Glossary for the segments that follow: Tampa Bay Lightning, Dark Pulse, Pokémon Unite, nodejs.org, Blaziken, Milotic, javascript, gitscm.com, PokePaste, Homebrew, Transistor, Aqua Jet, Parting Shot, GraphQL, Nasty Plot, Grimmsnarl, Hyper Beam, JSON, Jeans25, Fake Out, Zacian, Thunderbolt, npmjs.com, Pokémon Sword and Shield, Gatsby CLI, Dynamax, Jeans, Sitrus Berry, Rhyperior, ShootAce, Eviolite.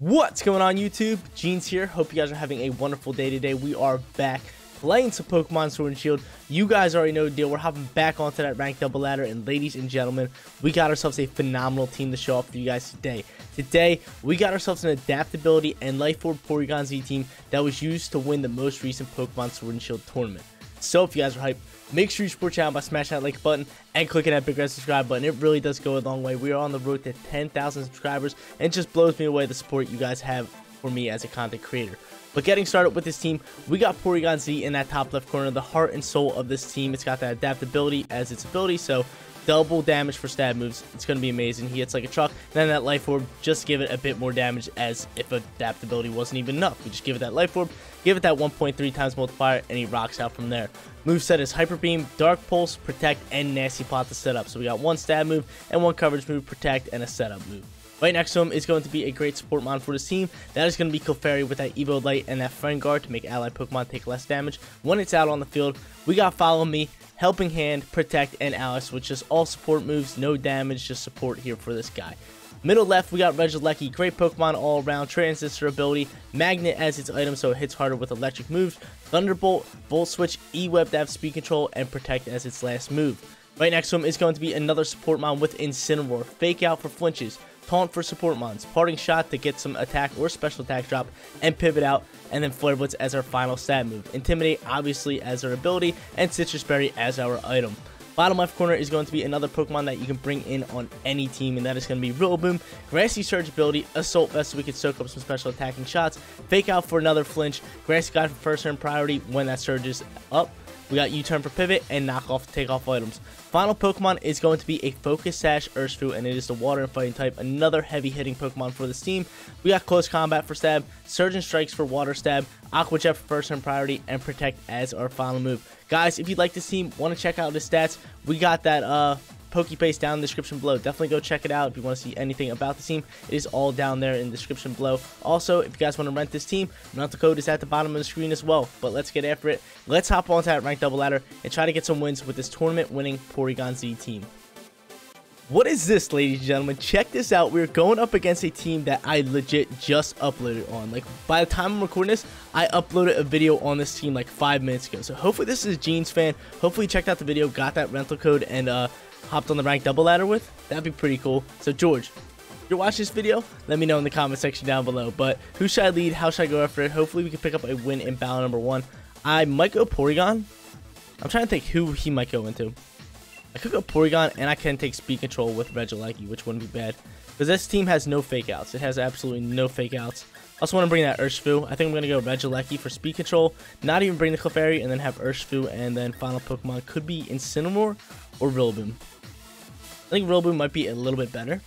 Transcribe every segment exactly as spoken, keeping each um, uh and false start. What's going on YouTube? Jeans here. Hope you guys are having a wonderful day today. We are back playing some Pokemon Sword and Shield. You guys already know the deal. We're hopping back onto that ranked double ladder, and ladies and gentlemen, we got ourselves a phenomenal team to show off for you guys today. Today, we got ourselves an adaptability and life orb Porygon-Z team that was used to win the most recent Pokemon Sword and Shield tournament. So if you guys are hyped, make sure you support your channel by smashing that like button and clicking that big red subscribe button. It really does go a long way. We are on the road to ten thousand subscribers, and it just blows me away the support you guys have for me as a content creator. But getting started with this team, we got Porygon-Z in that top left corner, the heart and soul of this team. It's got that adaptability as its ability, so double damage for stab moves. It's going to be amazing. He hits like a truck. Then that life orb, just give it a bit more damage, as if adaptability wasn't even enough. We just give it that life orb, give it that one point three times multiplier, and he rocks out from there. Moveset is Hyper Beam, Dark Pulse, Protect, and Nasty Plot to set up. So we got one stab move and one coverage move, Protect, and a setup move. Right next to him is going to be a great support mod for this team. That is going to be Clefairy with that Eviolite and that Friend Guard to make allied Pokemon take less damage when it's out on the field. We got Follow Me, Helping Hand, Protect, and Alice, which is all support moves, no damage, just support here for this guy. Middle left, we got Regieleki, great Pokemon all around, Transistor ability, Magnet as its item so it hits harder with electric moves, Thunderbolt, Volt Switch, E-Web to have speed control, and Protect as its last move. Right next to him is going to be another support mon with Incineroar, Fake Out for flinches, Taunt for support mons, Parting Shot to get some attack or special attack drop, and Pivot Out, and then Flare Blitz as our final stat move. Intimidate, obviously, as our ability, and Sitrus Berry as our item. Bottom left corner is going to be another Pokemon that you can bring in on any team, and that is going to be Rillaboom, Grassy Surge ability, Assault Vest so we can soak up some special attacking shots, Fake Out for another flinch, Grassy Guide for first turn priority when that surge is up. We got U-turn for pivot and knock off to take off items. Final Pokemon is going to be a Focus Sash Urshifu, and it is the water and fighting type, another heavy hitting Pokemon for this team. We got Close Combat for stab, Surge and Strikes for water stab, Aqua Jet for first turn priority, and Protect as our final move. Guys, if you like this team, want to check out the stats, we got that uh, PokePaste down in the description below. Definitely go check it out if you want to see anything about the team. It is all down there in the description below. Also, if you guys want to rent this team, the code is at the bottom of the screen as well. But let's get after it. Let's hop onto that ranked double ladder and try to get some wins with this tournament-winning Porygon-Z team. What is this, ladies and gentlemen? Check this out. We're going up against a team that I legit just uploaded on. Like, by the time I'm recording this, I uploaded a video on this team like five minutes ago. So hopefully this is a Jeans fan. Hopefully you checked out the video, got that rental code, and uh, hopped on the ranked double ladder with. That'd be pretty cool. So George, if you're watching this video, let me know in the comment section down below. But who should I lead? How should I go after it? Hopefully we can pick up a win in battle number one. I might go Porygon. I'm trying to think who he might go into. I could go Porygon, and I can take speed control with Regieleki, which wouldn't be bad. Because this team has no fake outs. It has absolutely no fake outs. I also want to bring that Urshifu. I think I'm going to go Regieleki for speed control. Not even bring the Clefairy, and then have Urshifu, and then final Pokemon could be Incineroar or Rillaboom. I think Rillaboom might be a little bit better.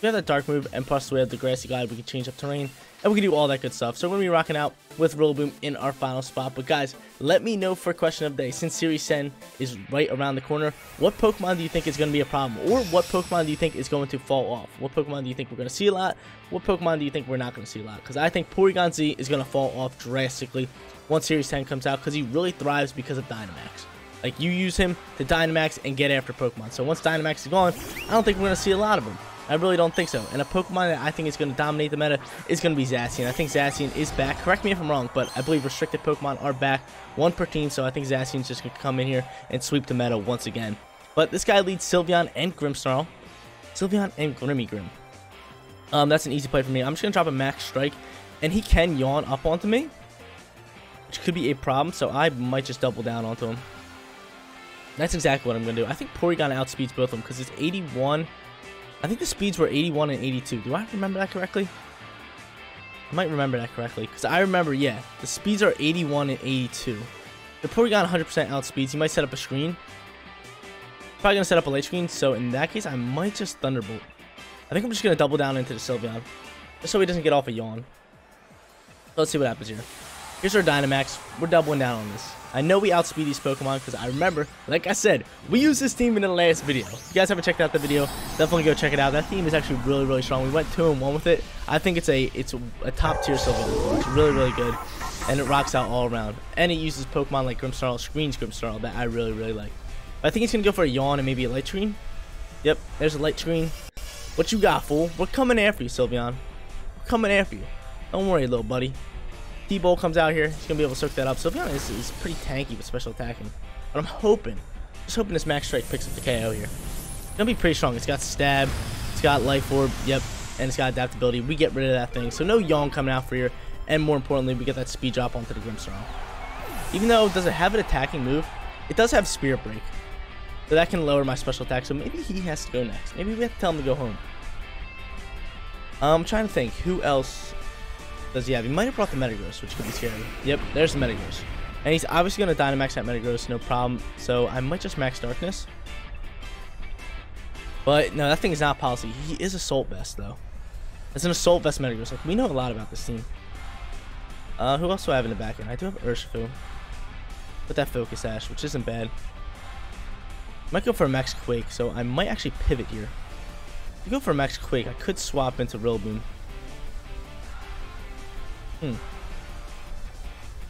We have that dark move, and plus we have the Grassy Glide. We can change up terrain, and we can do all that good stuff. So we're going to be rocking out with Rillaboom in our final spot. But guys, let me know for question of the day, since Series ten is right around the corner, what Pokemon do you think is going to be a problem? Or what Pokemon do you think is going to fall off? What Pokemon do you think we're going to see a lot? What Pokemon do you think we're not going to see a lot? Because I think Porygon-Z is going to fall off drastically once Series ten comes out, because he really thrives because of Dynamax. Like, you use him to Dynamax and get after Pokemon. So once Dynamax is gone, I don't think we're going to see a lot of them. I really don't think so. And a Pokemon that I think is going to dominate the meta is going to be Zacian. I think Zacian is back. Correct me if I'm wrong, but I believe restricted Pokemon are back, one per team, so I think Zacian's just going to come in here and sweep the meta once again. But this guy leads Sylveon and Grimmsnarl. Sylveon and Grimmigrim. Um, that's an easy play for me. I'm just going to drop a Max Strike, and he can yawn up onto me, which could be a problem, so I might just double down onto him. That's exactly what I'm going to do. I think Porygon outspeeds both of them because it's eighty-one. I think the speeds were eighty-one and eighty-two. Do I remember that correctly? I might remember that correctly because I remember, yeah, the speeds are eighty-one and eighty-two. The Porygon one hundred percent outspeeds. He might set up a screen. Probably going to set up a late screen, so in that case, I might just Thunderbolt. I think I'm just going to double down into the Sylveon just so he doesn't get off a yawn. Let's see what happens here. Here's our Dynamax. We're doubling down on this. I know we outspeed these Pokemon because I remember, like I said, we used this team in the last video. If you guys haven't checked out the video, definitely go check it out. That team is actually really, really strong. We went two and one with it. I think it's a it's a, a top tier Sylveon. It's really, really good, and it rocks out all around. And it uses Pokemon like Grimmsnarl, screens Grimmsnarl that I really, really like. But I think he's gonna go for a Yawn and maybe a Light Screen. Yep, there's a Light Screen. What you got, fool? We're coming after you, Sylveon. We're coming after you. Don't worry, little buddy. D-Bolt comes out here. He's going to be able to soak that up. Sylveon is, is pretty tanky with special attacking. But I'm hoping, just hoping this Max Strike picks up the K O here. It's going to be pretty strong. It's got Stab. It's got Life Orb. Yep. And it's got Adaptability. We get rid of that thing. So no Yawn coming out for here. And more importantly, we get that Speed Drop onto the Grimmsnarl. Even though it doesn't have an attacking move, it does have Spirit Break. So that can lower my special attack. So maybe he has to go next. Maybe we have to tell him to go home. I'm trying to think. Who else does he have? He might have brought the Metagross, which could be scary. Yep, there's the Metagross. And he's obviously going to Dynamax that Metagross, no problem. So I might just Max Darkness. But no, that thing is not policy. He is Assault Vest, though. It's an Assault Vest Metagross. Like, we know a lot about this team. Uh, who else do I have in the back end? I do have Urshifu. With that Focus Sash, which isn't bad. Might go for a Max Quake, so I might actually pivot here. If I go for a Max Quake, I could swap into Rillaboom. Hmm.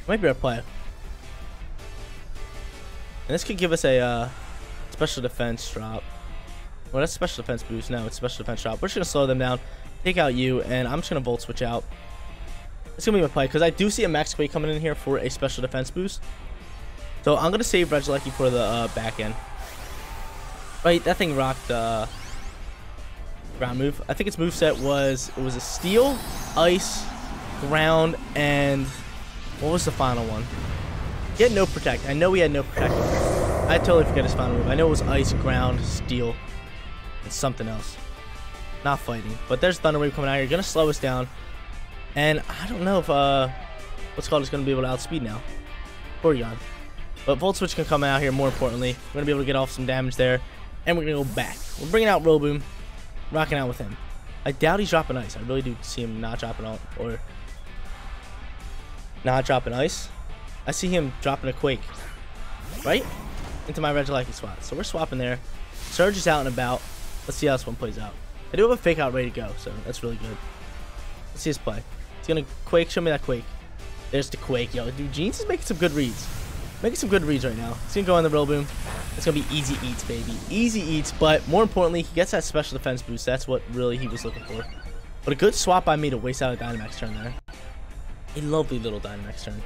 Might be our play. And this could give us a uh, special defense drop. Well, that's special defense boost. No, it's special defense drop. We're just going to slow them down, take out you, and I'm just going to Volt Switch out. It's going to be my play, because I do see a Max Quake coming in here for a special defense boost. So I'm going to save Regieleki for the uh, back end. Right, that thing rocked uh, ground move. I think its moveset was, it was a steel, ice, ground, and what was the final one? He had no protect. I know he had no protect. I totally forget his final move. I know it was ice, ground, steel, and something else. Not fighting. But there's Thunder Wave coming out here. Going to slow us down. And I don't know if uh, what's called is going to be able to outspeed now. Porygon. But Volt Switch can come out here, more importantly. We're going to be able to get off some damage there. And we're going to go back. We're bringing out Rillaboom. Rocking out with him. I doubt he's dropping ice. I really do see him not dropping all, or not dropping ice. I see him dropping a Quake. Right? Into my Regieleki spot. So we're swapping there. Surge is out and about. Let's see how this one plays out. I do have a Fake Out ready to go, so that's really good. Let's see his play. He's going to Quake. Show me that Quake. There's the Quake. Yo, dude, Jeans is making some good reads. Making some good reads right now. He's going to go on the Rillaboom. It's going to be easy eats, baby. Easy eats, but more importantly, he gets that special defense boost. That's what really he was looking for. But a good swap by me to waste out a Dynamax turn there. A lovely little Dynamax turn.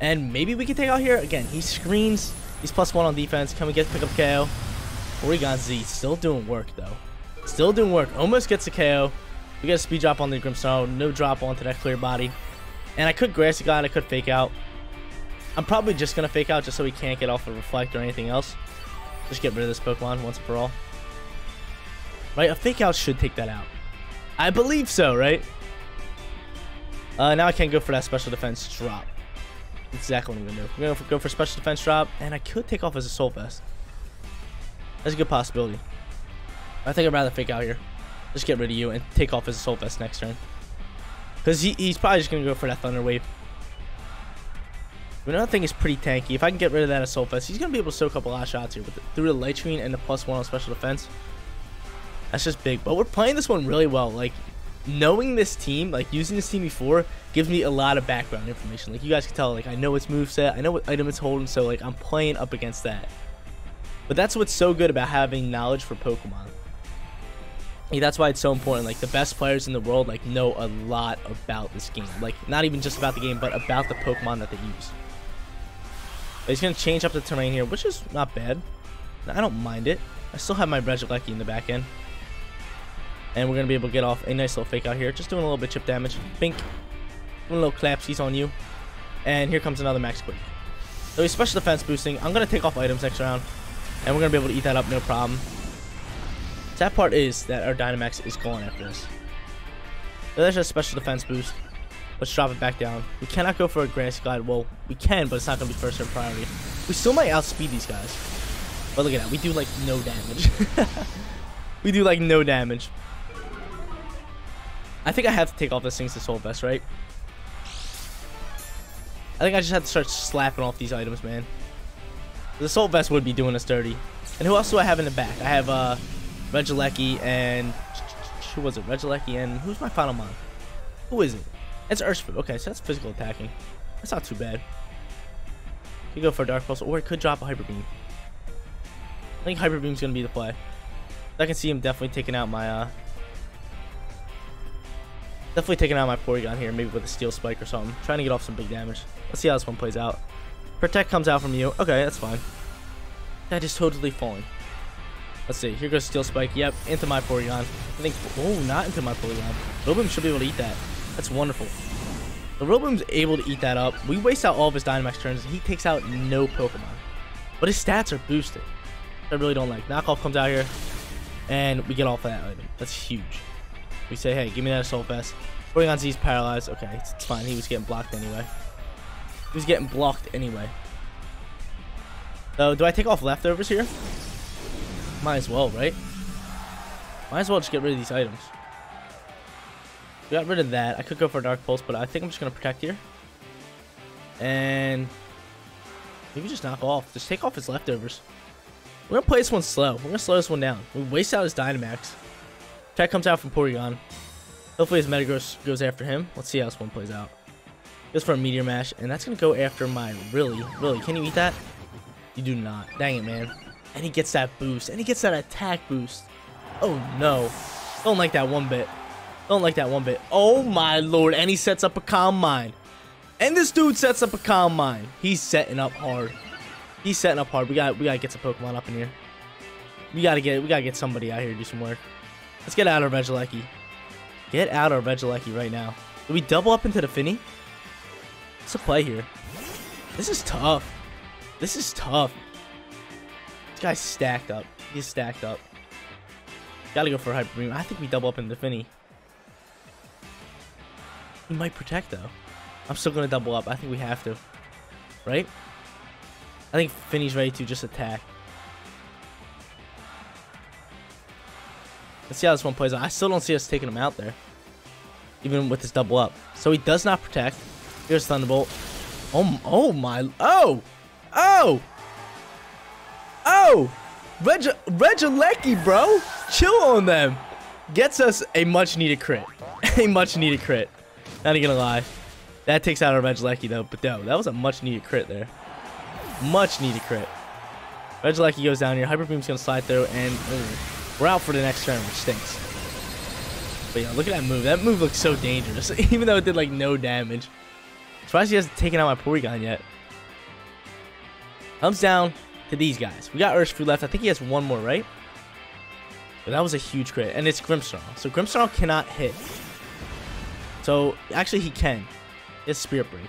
And maybe we can take out here. Again, he screens. He's plus one on defense. Can we get pick up K O? Porygon-Z still doing work, though. Still doing work. Almost gets a K O. We got a speed drop on the Grimmsnarl. No drop onto that clear body. And I could Grassy Glide. I could Fake Out. I'm probably just going to Fake Out just so he can't get off of Reflect or anything else. Just get rid of this Pokemon once for all. Right, a Fake Out should take that out. I believe so, right? Uh, now I can't go for that special defense drop. That's exactly what I'm going to do. I'm going to go for special defense drop, and I could take off as Assault Vest. That's a good possibility. I think I'd rather Fake Out here. Just get rid of you and take off as Assault Vest next turn. Because he, he's probably just going to go for that Thunder Wave. But another thing is pretty tanky. If I can get rid of that Assault Vest, he's going to be able to soak up a lot of shots here with the, through the Light Screen and the plus one on special defense. That's just big. But we're playing this one really well. Like, knowing this team, like, using this team before, gives me a lot of background information. Like, you guys can tell, like, I know its moveset. I know what item it's holding. So, like, I'm playing up against that. But that's what's so good about having knowledge for Pokemon. Like, that's why it's so important. Like, the best players in the world, like, know a lot about this game. Like, not even just about the game, but about the Pokemon that they use. He's going to change up the terrain here, which is not bad. I don't mind it. I still have my Regieleki in the back end. And we're going to be able to get off a nice little Fake Out here. Just doing a little bit of chip damage. Bink. Doing a little claps. He's on you. And here comes another Max Quake. So he's special defense boosting. I'm going to take off items next round. And we're going to be able to eat that up, no problem. Sad part is that our Dynamax is gone after this. So that's just a special defense boost. Let's drop it back down. We cannot go for a Grassy Glide. Well, we can, but it's not going to be first turn priority. We still might outspeed these guys. But look at that. We do, like, no damage. We do, like, no damage. I think I have to take off this thing's Assault Vest, right? I think I just have to start slapping off these items, man. The Assault Vest would be doing us dirty. And who else do I have in the back? I have uh, Regieleki and... Who was it? Regieleki and... Who's my final mon? Who is it? It's Urshifu. Okay, so that's physical attacking. That's not too bad. Could go for a Dark Pulse, or it could drop a Hyper Beam. I think Hyper Beam's going to be the play. I can see him definitely taking out my... Uh, Definitely taking out my Porygon here, maybe with a Steel Spike or something. Trying to get off some big damage. Let's see how this one plays out. Protect comes out from you. Okay, that's fine. That is totally falling. Let's see. Here goes Steel Spike. Yep, into my Porygon. I think... Oh, not into my Porygon. Rillaboom should be able to eat that. That's wonderful. The Rillaboom's able to eat that up. We waste out all of his Dynamax turns. He takes out no Pokemon. But his stats are boosted. I really don't like. Knockoff comes out here. And we get off of that item. That's huge. We say, hey, give me that Assault Vest. Porygon-Z's paralyzed. Okay, it's, it's fine. He was getting blocked anyway. He was getting blocked anyway. So, do I take off leftovers here? Might as well, right? Might as well just get rid of these items. We got rid of that. I could go for a Dark Pulse, but I think I'm just going to protect here. And maybe just knock off. Just take off his leftovers. We're going to play this one slow. We're going to slow this one down. We waste out his Dynamax. Attack comes out from Porygon. Hopefully his Metagross goes after him. Let's see how this one plays out. Goes for a Meteor Mash, and that's going to go after my really, really. Can you eat that? You do not. Dang it, man. And he gets that boost. And he gets that attack boost. Oh, no. Don't like that one bit. Don't like that one bit. Oh, my Lord. And he sets up a Calm Mind. And this dude sets up a Calm Mind. He's setting up hard. He's setting up hard. We got we got to get some Pokemon up in here. We got to get we got to get somebody out here to do some work. Let's get out our Regieleki. Get out our Regieleki right now. Do we double up into the Finny? What's a play here? This is tough. This is tough. This guy's stacked up. He's stacked up. Gotta go for a Hyper Beam. I think we double up into the Finny. He might protect, though. I'm still going to double up. I think we have to. Right? I think Finny's ready to just attack. Let's see how this one plays out. I still don't see us taking him out there. Even with this double up. So he does not protect. Here's Thunderbolt. Oh, oh my. Oh! Oh! Oh! Reg Regieleki, bro! Chill on them! Gets us a much needed crit. A much needed crit. Not even gonna lie. That takes out our Regieleki, though. But no, that was a much needed crit there. Much needed crit. Regieleki goes down here. Hyper Beam's gonna slide through, and ugh, we're out for the next turn, which stinks. But yeah, look at that move. That move looks so dangerous, even though it did like no damage. Surprised he hasn't taken out my Porygon yet. Comes down to these guys. We got Urshifu left. I think he has one more, right? But that was a huge crit, and it's Grimmsnarl. So Grimmsnarl cannot hit. So actually, he can. It's Spirit Break.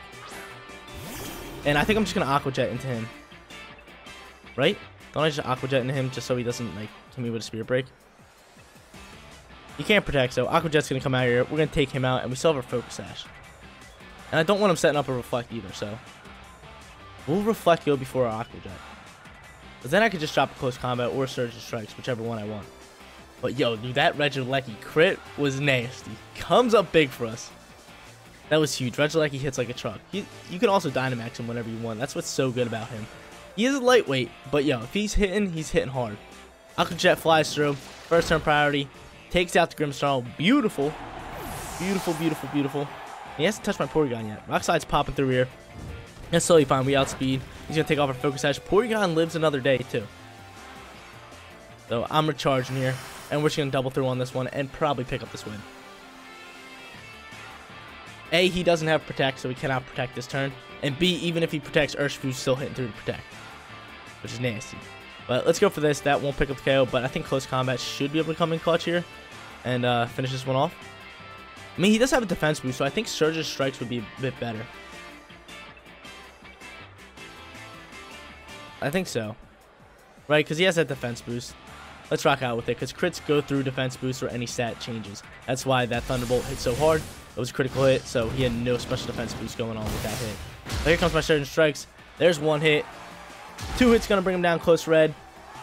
And I think I'm just gonna Aqua Jet into him. Right? Don't I just Aqua Jet into him just so he doesn't like hit me with a Spirit Break? He can't protect, so Aqua Jet's gonna come out here. We're gonna take him out, and we still have our Focus Sash. And I don't want him setting up a Reflect either, so we'll Reflect go before our Aqua Jet. But then I could just drop a Close Combat or Surge and Strikes, whichever one I want. But yo, dude, that Regieleki crit was nasty. Comes up big for us. That was huge. Regieleki hits like a truck. He, you can also Dynamax him whenever you want. That's what's so good about him. He is a lightweight, but yo, if he's hitting, he's hitting hard. Aqua Jet flies through. First turn priority. Takes out the Grimmsnarl. Beautiful. Beautiful, beautiful, beautiful. And he hasn't touched my Porygon yet. Rock Slide's popping through here. That's totally fine. We outspeed. He's going to take off our Focus Sash. Porygon lives another day, too. So I'm recharging here. And we're just going to double through on this one and probably pick up this win. A, he doesn't have Protect, so he cannot protect this turn. And B, even if he protects, Urshifu's still hitting through to protect, which is nasty. But let's go for this. That won't pick up the K O, but I think Close Combat should be able to come in clutch here and uh, finish this one off. I mean, he does have a defense boost, so I think Surge and Strikes would be a bit better. I think so. Right, because he has that defense boost. Let's rock out with it, because crits go through defense boost or any stat changes. That's why that Thunderbolt hit so hard. It was a critical hit, so he had no special defense boost going on with that hit. So here comes my Surge and Strikes. There's one hit. Two hits going to bring him down close red.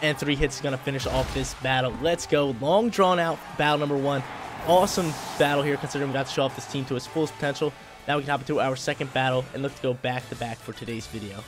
And three hits is going to finish off this battle. Let's go. Long drawn out battle number one. Awesome battle here, considering we got to show off this team to its fullest potential. Now we can hop into our second battle and look to go back to back for today's video.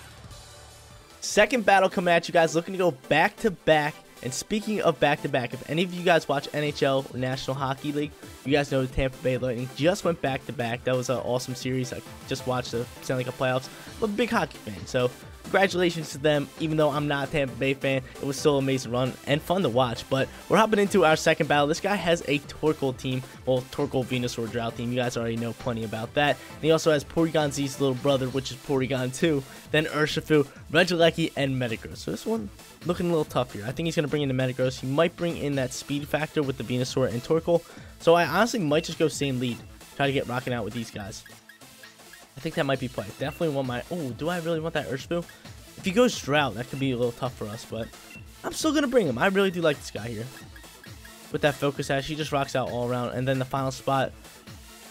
Second battle coming at you guys, looking to go back to back. And speaking of back-to-back, if any of you guys watch N H L or National Hockey League, you guys know the Tampa Bay Lightning just went back-to-back. That was an awesome series. I just watched the Stanley Cup playoffs. I'm a big hockey fan, so congratulations to them. Even though I'm not a Tampa Bay fan, it was still an amazing run and fun to watch. But we're hopping into our second battle. This guy has a Torkoal team, well, Torkoal Venusaur Drought team. You guys already know plenty about that. And he also has Porygon-Z's little brother, which is Porygon two, then Urshifu, Regieleki, and Metagross. So this one looking a little tough here. I think he's going to bring in the Metagross. He might bring in that speed factor with the Venusaur and Torkoal. So I honestly might just go same lead, try to get rocking out with these guys. I think that might be play. Definitely want my... Oh, do I really want that Urshifu? If he goes Drought, that could be a little tough for us, but I'm still going to bring him. I really do like this guy here. With that Focus Sash, he just rocks out all around. And then the final spot,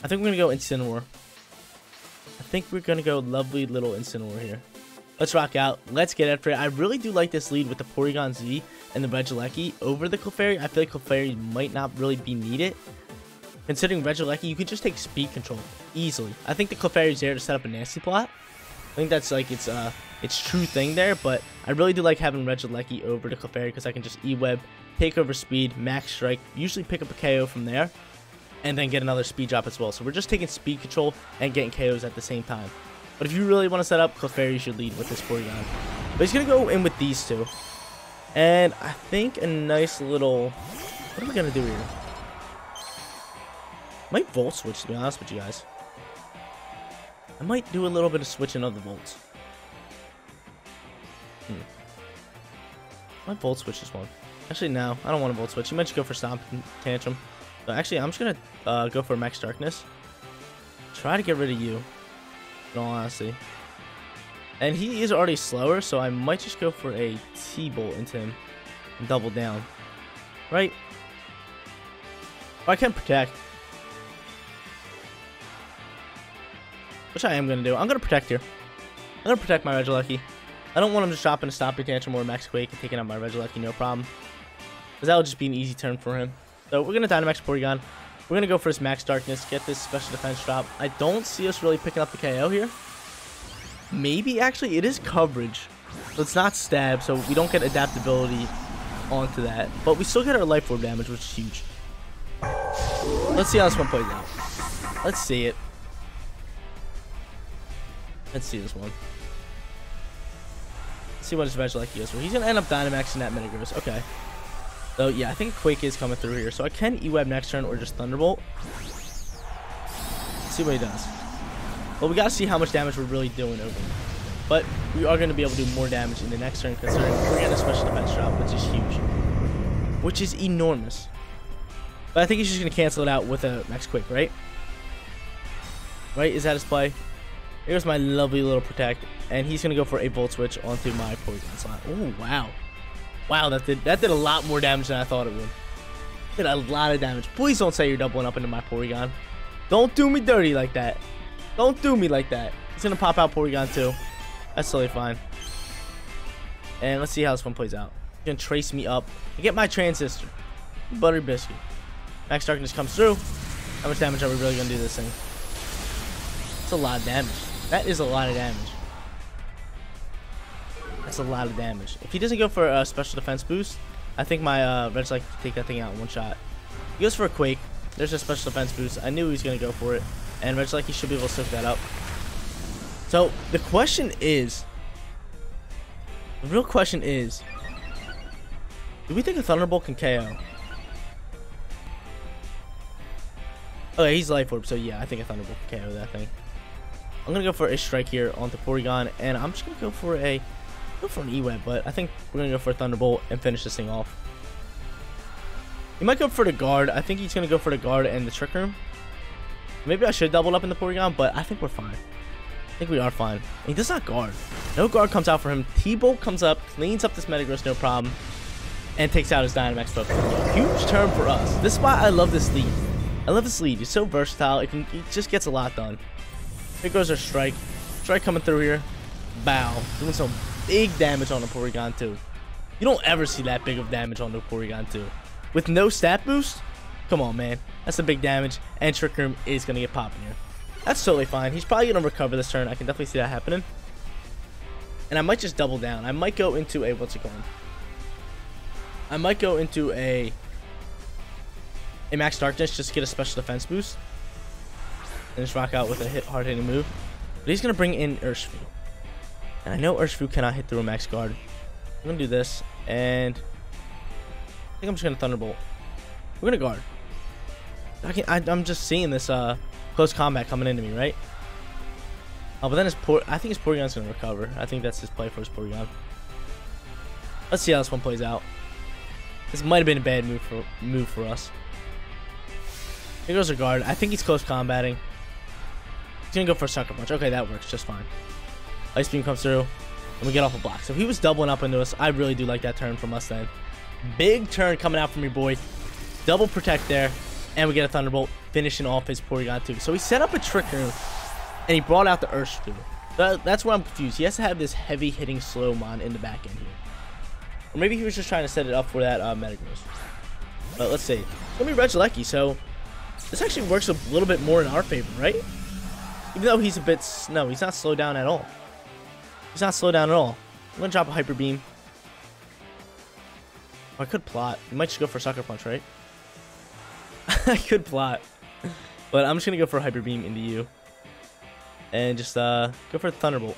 I think we're going to go Incineroar. I think we're going to go lovely little Incineroar here. Let's rock out. Let's get after it. I really do like this lead with the Porygon-Z and the Regieleki over the Clefairy. I feel like Clefairy might not really be needed. Considering Regieleki, you could just take speed control easily. I think the Clefairy's there to set up a nasty plot. I think that's like its uh its true thing there, but I really do like having Regieleki over to Clefairy because I can just E-Web, take over speed, max strike, usually pick up a K O from there, and then get another speed drop as well. So we're just taking speed control and getting K Os at the same time. But if you really want to set up, Clefairy should lead with this Porygon. But he's going to go in with these two. And I think a nice little... What am I going to do here? I might Volt Switch, to be honest with you guys. I might do a little bit of switching of the Volts. Hmm. I might Volt Switch this one. Actually, no. I don't want to Volt Switch. You might just go for Stomp Tantrum. But actually, I'm just going to uh, go for Max Darkness. Try to get rid of you, in all honesty. And he is already slower, so I might just go for a T-Bolt into him. And double down. Right? Or I can Protect. Which I am going to do. I'm going to protect here. I'm going to protect my Regieleki. I don't want him just dropping a Stomping Tantrum or Max Quake and taking out my Regieleki, no problem. Because that would just be an easy turn for him. So we're going to Dynamax Porygon. We're going to go for his Max Darkness, get this Special Defense drop. I don't see us really picking up the K O here. Maybe, actually, it is coverage. So it's not stab, so we don't get adaptability onto that. But we still get our Life Orb damage, which is huge. Let's see how this one plays out. Let's see it. Let's see this one. Let's see what his Regieleki is. Well, he's going to end up Dynamaxing that Metagross. Okay. So, yeah, I think Quake is coming through here. So, I can E-Web next turn or just Thunderbolt. Let's see what he does. Well, we got to see how much damage we're really doing over him. But we are going to be able to do more damage in the next turn considering we're getting a Special Defense drop, which is huge. Which is enormous. But I think he's just going to cancel it out with a Max Quake, right? Right? Is that his play? Here's my lovely little Protect, and he's gonna go for a Volt Switch onto my Porygon slot. Oh wow, wow, that did that did a lot more damage than I thought it would. Did a lot of damage. Please don't say you're doubling up into my Porygon. Don't do me dirty like that. Don't do me like that. He's gonna pop out Porygon too. That's totally fine. And let's see how this one plays out. He's gonna trace me up and get my Transistor, Butter Biscuit. Max Darkness comes through. How much damage are we really gonna do this thing? It's a lot of damage. That is a lot of damage. That's a lot of damage. If he doesn't go for a Special Defense boost, I think my uh, Regieleki can take that thing out in one shot. He goes for a Quake. There's a Special Defense boost. I knew he was going to go for it. And Regieleki should be able to soak that up. So, the question is... The real question is... Do we think a Thunderbolt can K O? Okay, he's Life Orb, so yeah, I think a Thunderbolt can K O that thing. I'm gonna go for a strike here onto Porygon, and I'm just gonna go for a go for an E-Web, but I think we're gonna go for a Thunderbolt and finish this thing off. He might go for the guard. I think he's gonna go for the guard and the Trick Room. Maybe I should double up in the Porygon, but I think we're fine. I think we are fine. And he does not guard. No guard comes out for him. T-Bolt comes up, cleans up this Metagross, no problem, and takes out his Dynamax Pokemon. Huge turn for us. This is why I love this lead. I love this lead. It's so versatile. It, can, it just gets a lot done. Here goes our strike. Strike coming through here. Bow. Doing some big damage on the Porygon too. You don't ever see that big of damage on the Porygon too. With no stat boost? Come on, man. That's a big damage. And Trick Room is going to get popping here. That's totally fine. He's probably going to recover this turn. I can definitely see that happening. And I might just double down. I might go into a... What's it called? I might go into a... A Max Darkness just to get a Special Defense boost. And just rock out with a hit hard hitting move. But he's gonna bring in Urshifu. And I know Urshifu cannot hit through a max guard. I'm going to do this, and I think I'm just going to Thunderbolt. We're going to guard. I can't, I, I'm just seeing this uh, close combat coming into me, right? Oh, but then his Por I think his Porygon's going to recover. I think that's his play for his Porygon. Let's see how this one plays out. This might have been a bad move for move for us. Here goes a guard. I think he's close combating. He's going to go for a sucker punch. Okay, that works just fine. Ice Beam comes through, and we get off a block. So if he was doubling up into us, I really do like that turn from us then. Big turn coming out from your boy. Double protect there, and we get a Thunderbolt, finishing off his Porygon too. So he set up a Trick Room, and he brought out the Urshifu. That, that's where I'm confused. He has to have this heavy-hitting Slowmon in the back end here. Or maybe he was just trying to set it up for that uh, Metagross. But let's see. It's going to be Regieleki, so this actually works a little bit more in our favor, right? Even though he's a bit... No, he's not slowed down at all. He's not slowed down at all. I'm going to drop a Hyper Beam. Oh, I could plot. We might just go for a Sucker Punch, right? I could plot. But I'm just going to go for a Hyper Beam into you. And just uh, go for a Thunderbolt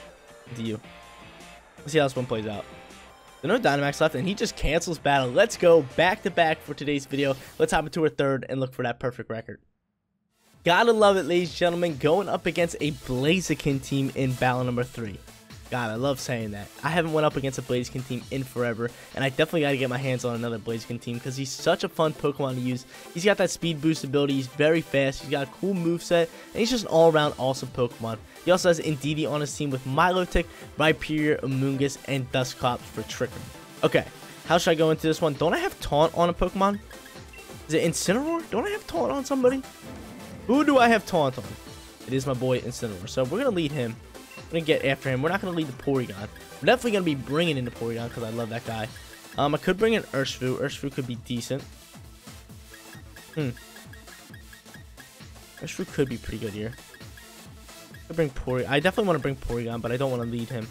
into you. Let's see how this one plays out. There's no Dynamax left, and he just cancels battle. Let's go back to back for today's video. Let's hop into our third and look for that perfect record. Gotta love it, ladies and gentlemen. Going up against a Blaziken team in battle number three. God, I love saying that. I haven't went up against a Blaziken team in forever, and I definitely got to get my hands on another Blaziken team because he's such a fun Pokemon to use. He's got that speed boost ability, he's very fast, he's got a cool moveset, and he's just an all-around awesome Pokemon. He also has Indeedee on his team with Milotic, Rhyperior, Amoonguss, and Dusclops for Trick Room. Okay, how should I go into this one? Don't I have Taunt on a Pokemon? Is it Incineroar? Don't I have Taunt on somebody? Who do I have Taunt on? It is my boy Incineroar, so we're going to lead him. Gonna get after him. We're not gonna lead the Porygon. We're definitely gonna be bringing in the Porygon because I love that guy. Um, I could bring in Urshifu. Urshifu could be decent. Hmm. Urshifu could be pretty good here. I bring Pory. I definitely want to bring Porygon, but I don't want to lead him.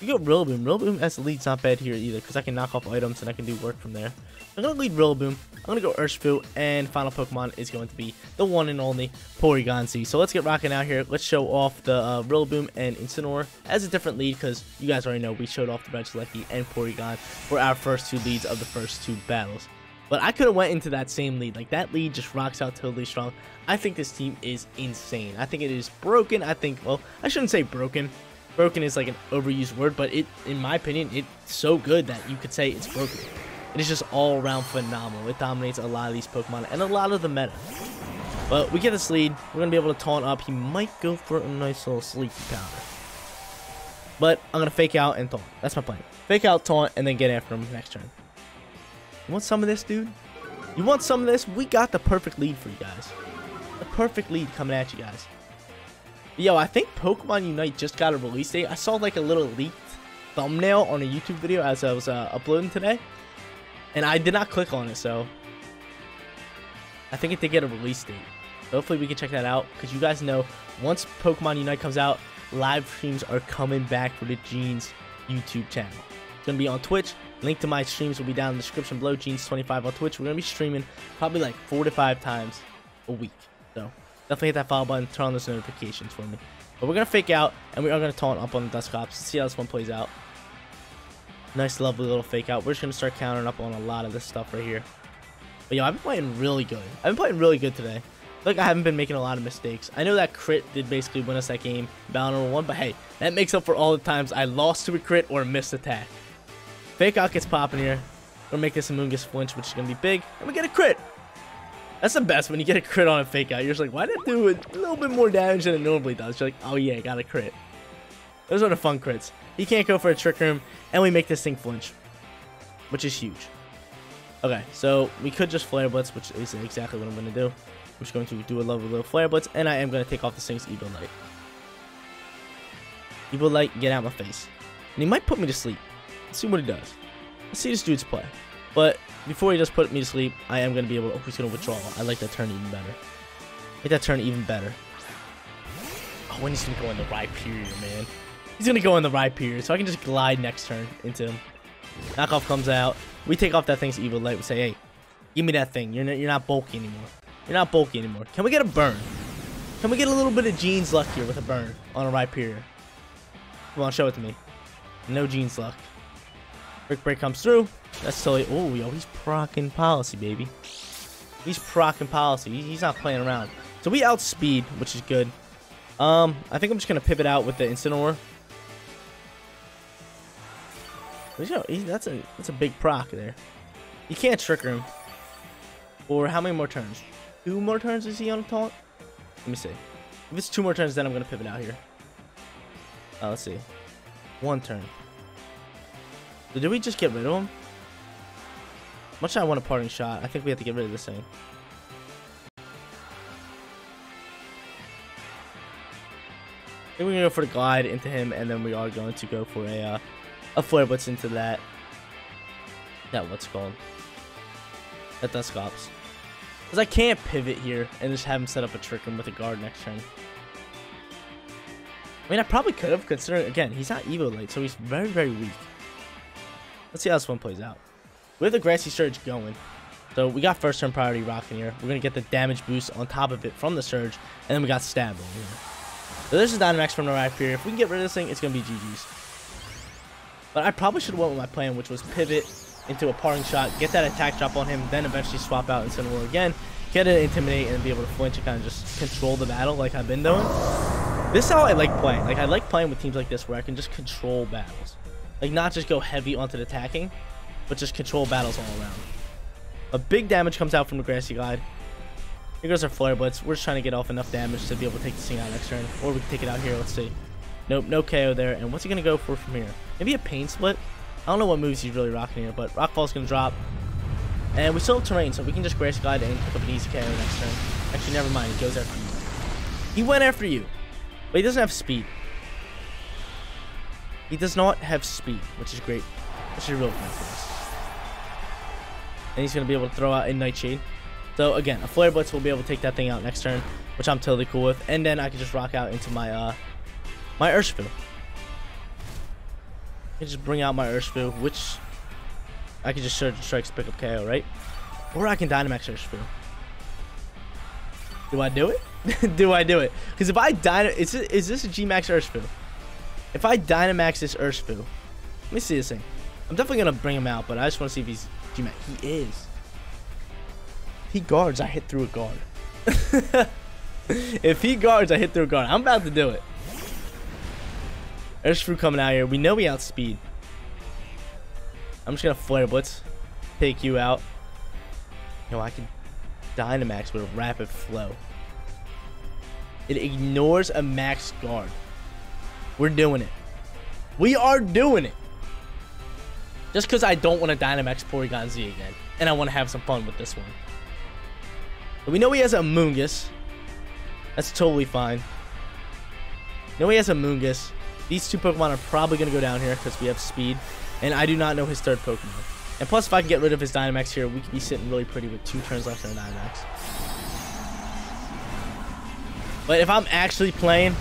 You got Rillaboom. Rillaboom as the lead's not bad here either because I can knock off items and I can do work from there. I'm gonna lead Rillaboom. I'm gonna go Urshifu, and final Pokemon is going to be the one and only Porygon-Z. So let's get rocking out here. Let's show off the uh, Rillaboom and Incineroar as a different lead because you guys already know we showed off the Regieleki and Porygon for our first two leads of the first two battles. But I could have went into that same lead. Like, that lead just rocks out totally strong. I think this team is insane. I think it is broken. I think, well, I shouldn't say broken. Broken is like an overused word, but it, in my opinion, it's so good that you could say it's broken. It is just all around phenomenal. It dominates a lot of these Pokemon and a lot of the meta. But we get this lead. We're going to be able to taunt up. He might go for a nice little sleepy powder. But I'm going to fake out and taunt. That's my plan. Fake out, taunt, and then get after him next turn. You want some of this, dude? You want some of this? We got the perfect lead for you guys. The perfect lead coming at you guys. Yo, I think Pokemon Unite just got a release date. I saw like a little leaked thumbnail on a YouTube video as I was uh, uploading today. And I did not click on it, so I think it did get a release date. Hopefully we can check that out, because you guys know once Pokemon Unite comes out, live streams are coming back for the Jeans YouTube channel. It's going to be on Twitch. Link to my streams will be down in the description below, Jeans twenty-five on Twitch. We're going to be streaming probably like four to five times a week, so... Definitely hit that follow button, turn on those notifications for me. But we're going to fake out, and we are going to taunt up on the Dusclops. See how this one plays out. Nice, lovely little fake out. We're just going to start countering up on a lot of this stuff right here. But, yo, I've been playing really good. I've been playing really good today. Like, I haven't been making a lot of mistakes. I know that crit did basically win us that game, battle number one. But, hey, that makes up for all the times I lost to a crit or a missed attack. Fake out gets popping here. We're going to make this Amoonguss flinch, which is going to be big. And we get a crit. That's the best when you get a crit on a fake out. You're just like, why did it do a little bit more damage than it normally does? You're like, oh yeah, got a crit. Those are the fun crits. He can't go for a Trick Room, and we make this thing flinch, which is huge. Okay, so we could just Flare Blitz, which is exactly what I'm going to do. I'm just going to do a lovely little Flare Blitz, and I am going to take off this thing's Eviolite. Eviolite, get out my face. And he might put me to sleep. Let's see what he does. Let's see this dude's play. But before he does put me to sleep, I am going to be able to... Oh, he's going to withdraw. I like that turn even better. Make that turn even better. Oh, and he's going to go in the Rhyperior, man. He's going to go in the Rhyperior, so I can just glide next turn into him. Knockoff comes out. We take off that thing's Eviolite. We say, hey, give me that thing. You're not, you're not bulky anymore. You're not bulky anymore. Can we get a burn? Can we get a little bit of Jeans luck here with a burn on a Rhyperior? Come on, show it to me. No Jeans luck. Brick Break comes through. That's totally. Oh, yo, he's procking policy, baby. He's procking policy. He's not playing around. So we outspeed, which is good. Um, I think I'm just gonna pivot out with the Incineroar. That's a that's a big proc there. You can't trigger him. Or how many more turns? Two more turns is he on taunt? Let me see. If it's two more turns, then I'm gonna pivot out here. Oh, let's see. One turn. So did we just get rid of him? Much I want a parting shot. I think we have to get rid of this thing. I think we're gonna go for the glide into him, and then we are going to go for a uh, a flare blitz into that. That what's called? That Dusclops. Because I can't pivot here and just have him set up a trick room with a guard next turn. I mean, I probably could have, considering, again, he's not Eviolite, so he's very, very weak. Let's see how this one plays out. We have the Grassy Surge going. So we got first turn priority rocking here. We're going to get the damage boost on top of it from the Surge, and then we got Stab over here. So this is Dynamax from the Rhyperior. If we can get rid of this thing, it's going to be G G's. But I probably should have went with my plan, which was pivot into a parting shot, get that attack drop on him, then eventually swap out Incineroar again, get an Intimidate, and be able to flinch and kind of just control the battle like I've been doing. This is how I like playing. Like, I like playing with teams like this where I can just control battles. Like, not just go heavy onto the attacking, but just control battles all around. A big damage comes out from the Grassy Glide. Here goes our Flare Blitz. We're just trying to get off enough damage to be able to take this thing out next turn. Or we can take it out here. Let's see. Nope, no K O there. And what's he going to go for from here? Maybe a Pain Split? I don't know what moves he's really rocking here, but Rockfall's going to drop. And we still have Terrain, so we can just Grace Glide and pick up an easy K O next turn. Actually, never mind. He goes after you. He went after you. But he doesn't have speed. He does not have speed, which is great. Which is real good for us. And he's going to be able to throw out a Nightshade. So again, a Flare Blitz will be able to take that thing out next turn, which I'm totally cool with. And then I can just rock out into my uh, my Urshifu. I can just bring out my Urshifu, which I can just Surge and Strikes pick up K O, right? Or I can Dynamax Urshifu. Do I do it? Do I do it? Because if I Dynamax, is, is this a G Max Urshifu? If I Dynamax this Urshifu, let me see this thing. I'm definitely going to bring him out, but I just want to see if he's G Max. He is. He guards, I hit through a guard. If he guards, I hit through a guard. I'm about to do it. Urshifu coming out here. We know we outspeed. I'm just going to Flare Blitz. Take you out. No, I can Dynamax with a Rapid Flow. It ignores a max guard. We're doing it. We are doing it. Just because I don't want to Dynamax Porygon-Z again. And I want to have some fun with this one. We know he has Amoonguss. That's totally fine. We know he has Amoonguss. These two Pokemon are probably going to go down here because we have speed. And I do not know his third Pokemon. And plus, if I can get rid of his Dynamax here, we could be sitting really pretty with two turns left in the Dynamax. But if I'm actually playing,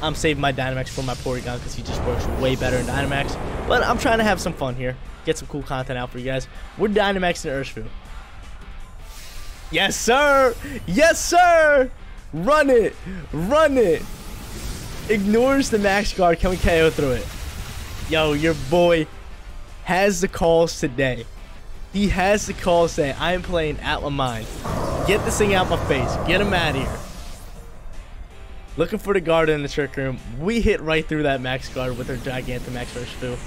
I'm saving my Dynamax for my Porygon because he just works way better in Dynamax. But I'm trying to have some fun here. Get some cool content out for you guys. We're Dynamaxing Urshifu. Yes, sir. Yes, sir. Run it. Run it. Ignores the max guard. Can we K O through it? Yo, your boy has the calls today. He has the calls today. I am playing out my mind. Get this thing out my face. Get him out of here. Looking for the guard in the trick room. We hit right through that max guard with our Gigantamax Urshifu.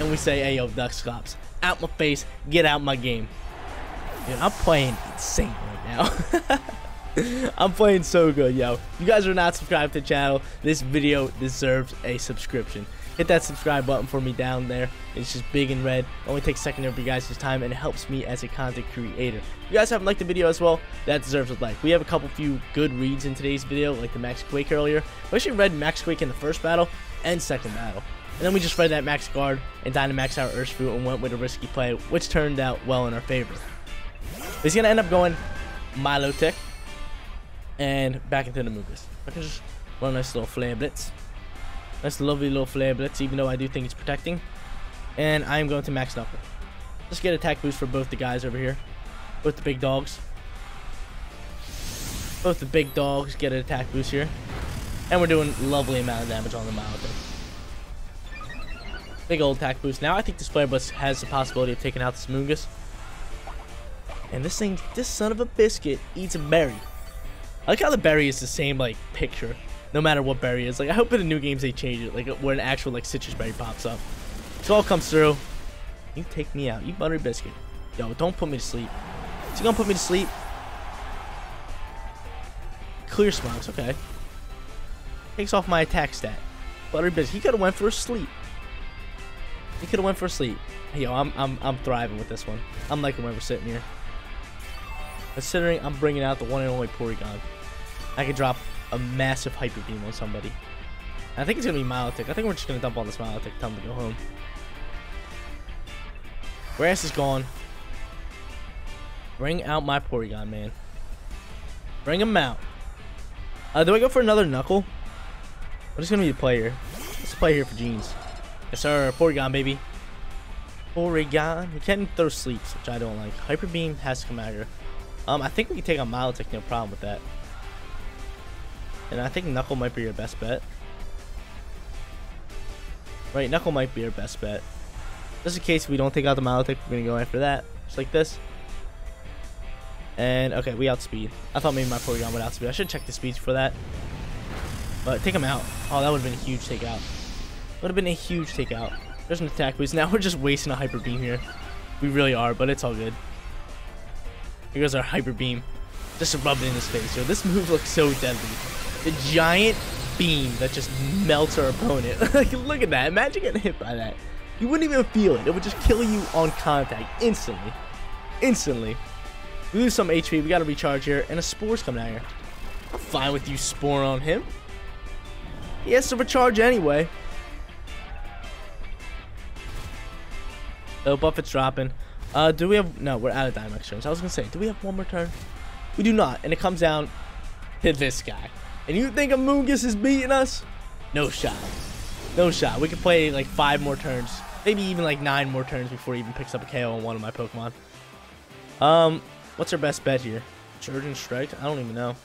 And we say, hey, yo, Dusclops. Out my face. Get out my game. Dude, I'm playing insane right now. I'm playing so good, yo. If you guys are not subscribed to the channel, this video deserves a subscription. Hit that subscribe button for me down there. It's just big and red. It only takes a second of you guys' time, and it helps me as a content creator. If you guys haven't liked the video as well, that deserves a like. We have a couple few good reads in today's video, like the Max Quake earlier. We actually read Max Quake in the first battle and second battle. And then we just read that Max Guard and Dynamax our Urshifu and went with a risky play, which turned out well in our favor. He's going to end up going Milotic and back into the Amoonguss. I can just run a nice little Flare Blitz. Nice lovely little Flare Blitz, even though I do think it's protecting. And I am going to Max Knuckle. Let's get attack boost for both the guys over here. Both the big dogs. Both the big dogs get an attack boost here. And we're doing lovely amount of damage on the Milotic. Big old attack boost. Now I think this Flare Blitz has the possibility of taking out this Amoonguss. And this thing, this son of a biscuit, eats a berry. I like how the berry is the same, like, picture, no matter what berry is. Like, I hope in the new games they change it, like, where an actual, like, Sitrus Berry pops up. So all comes through. You take me out. You buttery biscuit. Yo, don't put me to sleep. Is he gonna put me to sleep? Clear Smokes, okay. Takes off my attack stat. Buttery biscuit. He could have went for a sleep. He could have went for a sleep. Yo, I'm, I'm, I'm thriving with this one. I'm liking where we're sitting here. Considering I'm bringing out the one and only Porygon, I could drop a massive Hyper Beam on somebody. I think it's going to be Milotic. I think we're just going to dump on this Milotic. Tell him to go home. Grass is gone. Bring out my Porygon, man. Bring him out. Uh, do I go for another Knuckle? I'm just going to be a player. Let's play here for Jeans. Yes, sir. Porygon, baby. Porygon. We can't throw sleeps, which I don't like. Hyper Beam has to come out here. Um, I think we can take on Milotic, no problem with that. And I think Knuckle might be your best bet. Right, Knuckle might be your best bet. Just in case we don't take out the Milotic, we're going to go after that. Just like this. And, okay, we outspeed. I thought maybe my Porygon would outspeed. I should check the speeds for that. But take him out. Oh, that would have been a huge takeout. Would have been a huge takeout. There's an attack boost. Now we're just wasting a Hyper Beam here. We really are, but it's all good. Here goes our Hyper Beam. Just rubbed in his face. Yo, this move looks so deadly. The giant beam that just melts our opponent. Like, look at that. Imagine getting hit by that. You wouldn't even feel it. It would just kill you on contact. Instantly. Instantly. We lose some H P. We got to recharge here. And a Spore's coming out here. Fine with you, Spore, on him. He has to recharge anyway. Oh, Buffett's dropping. Uh, do we have... No, we're out of Dynamax turns. I was going to say, do we have one more turn? We do not. And it comes down to this guy. And you think Amoonguss is beating us? No shot. No shot. We could play like five more turns. Maybe even like nine more turns before he even picks up a K O on one of my Pokemon. Um, what's our best bet here? Surge and Strike? I don't even know.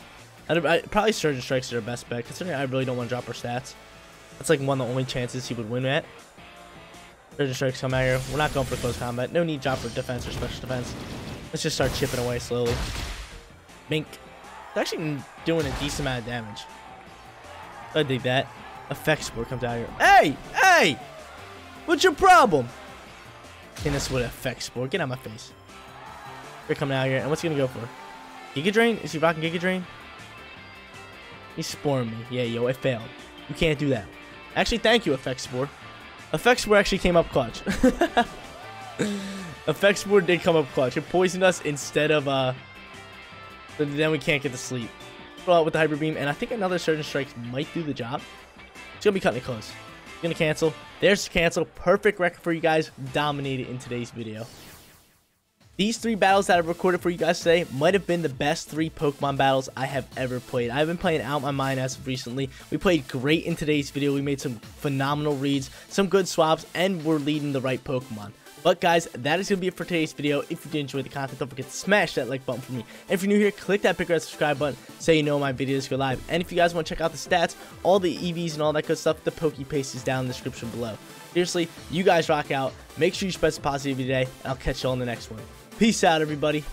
I'd, I, probably Surge and Strike's our best bet, considering I really don't want to drop our stats. That's like one of the only chances he would win at. Surgeon Strikes come out here. We're not going for close combat. No need to drop for defense or special defense. Let's just start chipping away slowly. Mink. It's actually doing a decent amount of damage. I dig that. Effect Spore comes out here. Hey! Hey! What's your problem? And this with Effect Spore. Get out of my face. They're coming out here. And what's he going to go for? Giga Drain? Is he rocking Giga Drain? He's sporing me. Yeah, yo, it failed. You can't do that. Actually, thank you, Effect Spore. Effect Spore actually came up clutch. Effect Spore did come up clutch. It poisoned us instead of, uh... then we can't get to sleep. Throw out with the Hyper Beam, and I think another Surgeon Strike might do the job. It's going to be cutting it close. It's going to cancel. There's cancel. Perfect record for you guys. Dominated in today's video. These three battles that I've recorded for you guys today might have been the best three Pokemon battles I have ever played. I've been playing out my mind as of recently. We played great in today's video. We made some phenomenal reads, some good swaps, and we're leading the right Pokemon. But guys, that is going to be it for today's video. If you did enjoy the content, don't forget to smash that like button for me. And if you're new here, click that big red subscribe button so you know my videos go live. And if you guys want to check out the stats, all the E Vs and all that good stuff, the PokePaste is down in the description below. Seriously, you guys rock out. Make sure you spread some positivity today, and I'll catch you all in the next one. Peace out, everybody.